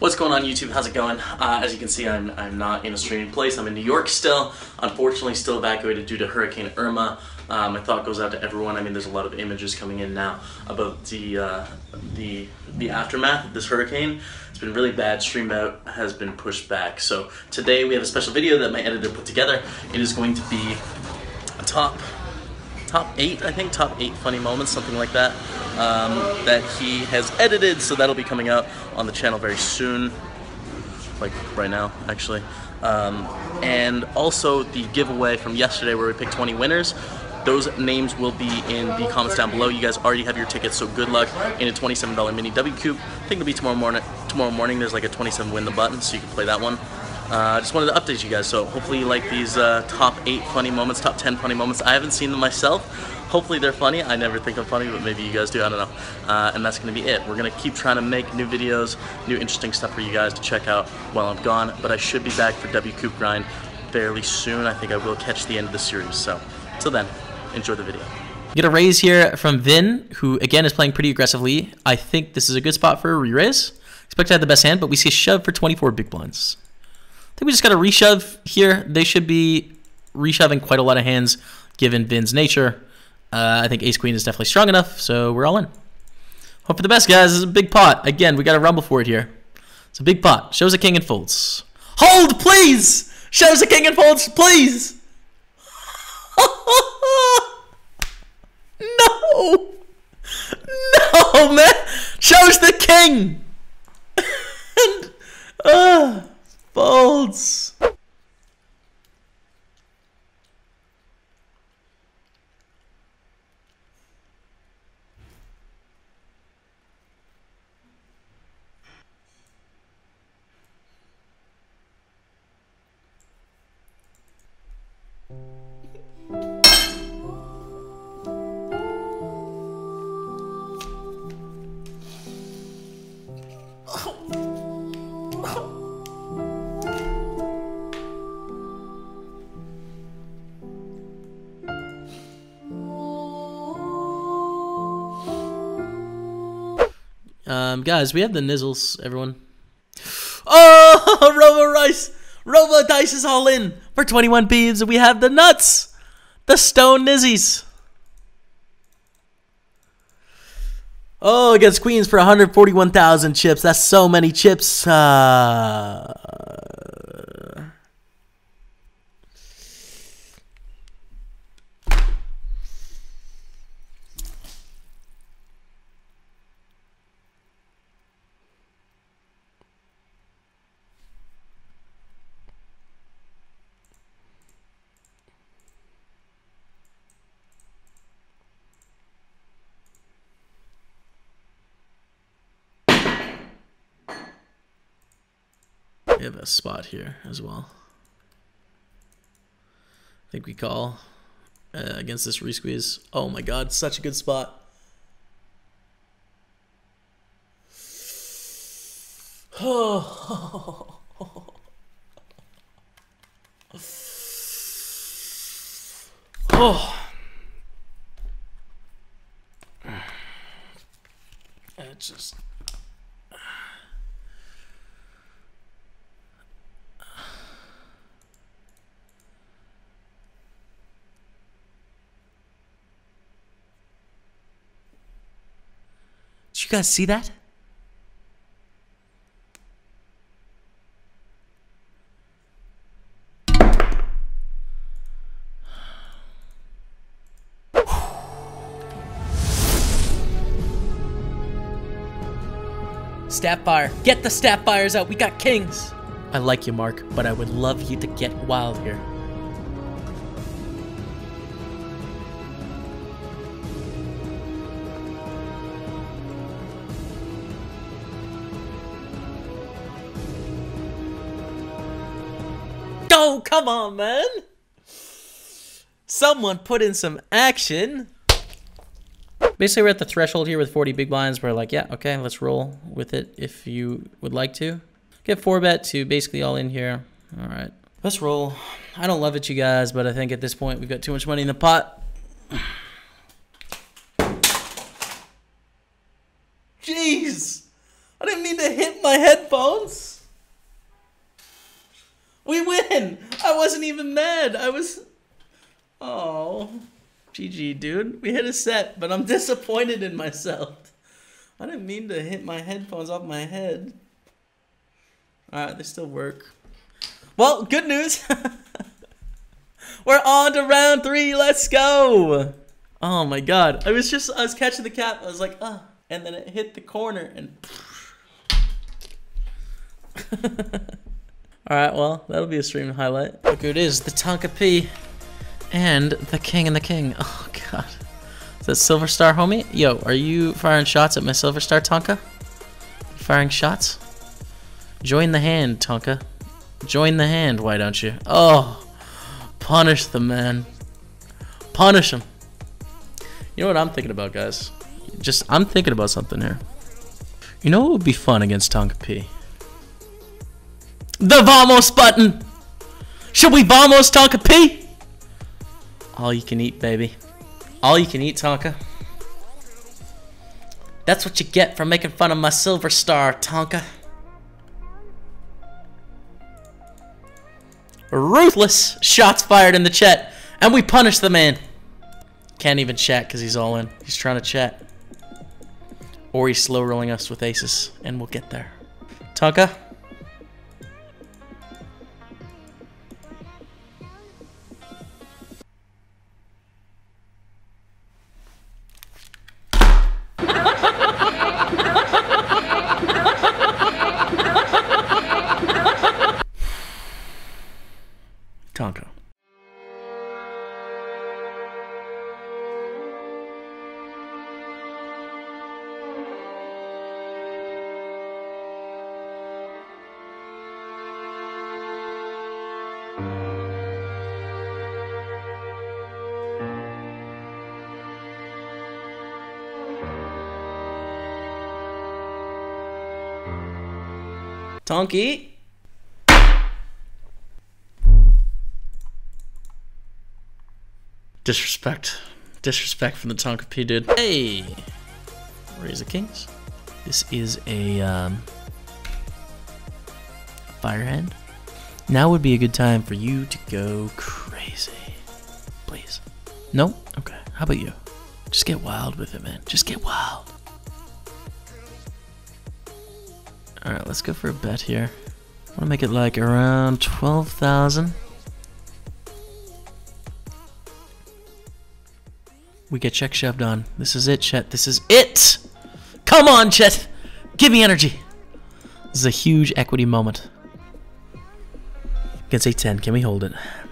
What's going on, YouTube? How's it going? As you can see, I'm not in a strange place. I'm in New York still. Unfortunately, still evacuated due to Hurricane Irma. My thought goes out to everyone. I mean, there's a lot of images coming in now about the aftermath of this hurricane. It's been really bad. Stream out has been pushed back. So today we have a special video that my editor put together. It is going to be a top 8, I think, top 8 funny moments, something like that, that he has edited, so that'll be coming out on the channel very soon, like right now, actually. And also the giveaway from yesterday where we picked 20 winners. Those names will be in the comments down below. You guys already have your tickets, so good luck in a $27 mini WCOOP. I think it'll be tomorrow morning. Tomorrow morning there's like a 27 win the button, so you can play that one. I just wanted to update you guys, so hopefully you like these top 8 funny moments, top 10 funny moments. I haven't seen them myself. Hopefully they're funny. I never think I'm funny, but maybe you guys do, I don't know. And that's going to be it. We're going to keep trying to make new videos, new interesting stuff for you guys to check out while I'm gone. But I should be back for WCOOP Grind fairly soon. I think I will catch the end of the series. So, till then, enjoy the video. Get a raise here from Vin, who again is playing pretty aggressively. I think this is a good spot for a re-raise. Expect to have the best hand, but we see a shove for 24 big blinds. I think we just got to reshove here. They should be reshoving quite a lot of hands given Vin's nature. I think ace-queen is definitely strong enough, so we're all in. Hope for the best, guys. This is a big pot. Again, we got to rumble for it here. It's a big pot. Shows a king and folds. Hold, please! Shows a king and folds, please! No! No, man! Shows the king! And... folds. Guys, we have the nizzles, everyone. Oh, Robo Rice! Robo Dice is all in for 21 beads, and we have the nuts! The stone nizzies! Oh, against queens for 141,000 chips. That's so many chips. We have a spot here as well. I think we call against this re-squeeze. Oh my god, such a good spot. Oh. Oh. It just... You guys see that? Sapphire, get the sapphires out. We got kings. I like you, Mark, but I would love you to get wild here. Oh, come on, man. Someone put in some action. Basically, we're at the threshold here with 40 big blinds. We're like, yeah, okay, let's roll with it if you would like to. Get 4-bet to basically all in here. All right, let's roll. I don't love it, you guys, but I think at this point we've got too much money in the pot. Jeez, I didn't mean to hit my headphones. We win! I wasn't even mad. I was... Oh, GG, dude. We hit a set, but I'm disappointed in myself. I didn't mean to hit my headphones off my head. Alright, they still work. Well, good news. We're on to round 3. Let's go. Oh, my God. I was catching the cap. I was like, ah. And then it hit the corner and... Alright, well, that'll be a stream highlight. Look who it is, the Tonka P and the King. Oh, God. Is that Silver Star, homie? Yo, are you firing shots at my Silver Star, Tonka? Firing shots? Join the hand, Tonka. Join the hand, why don't you? Oh, punish the man. Punish him. You know what I'm thinking about, guys? I'm thinking about something here. You know what would be fun against Tonka P? The Vamos button! Should we Vamos, Tonka P? All you can eat, baby. All you can eat, Tonka. That's what you get for making fun of my Silver Star, Tonka. Ruthless shots fired in the chat, and we punish the man. Can't even chat because he's all in. He's trying to chat. Or he's slow rolling us with aces, and we'll get there. Tonka? Tonka. Tonky. Disrespect. Disrespect from the Tonka P, dude. Hey! Raise the kings. This is a fire hand. Now would be a good time for you to go crazy. Please. No? Okay. How about you? Just get wild with it, man. Just get wild. Alright, let's go for a bet here. I want to make it like around 12,000. We get check shoved on. This is it, Chet. This is it! Come on, Chet! Give me energy! This is a huge equity moment. Against 8-10, can we hold it?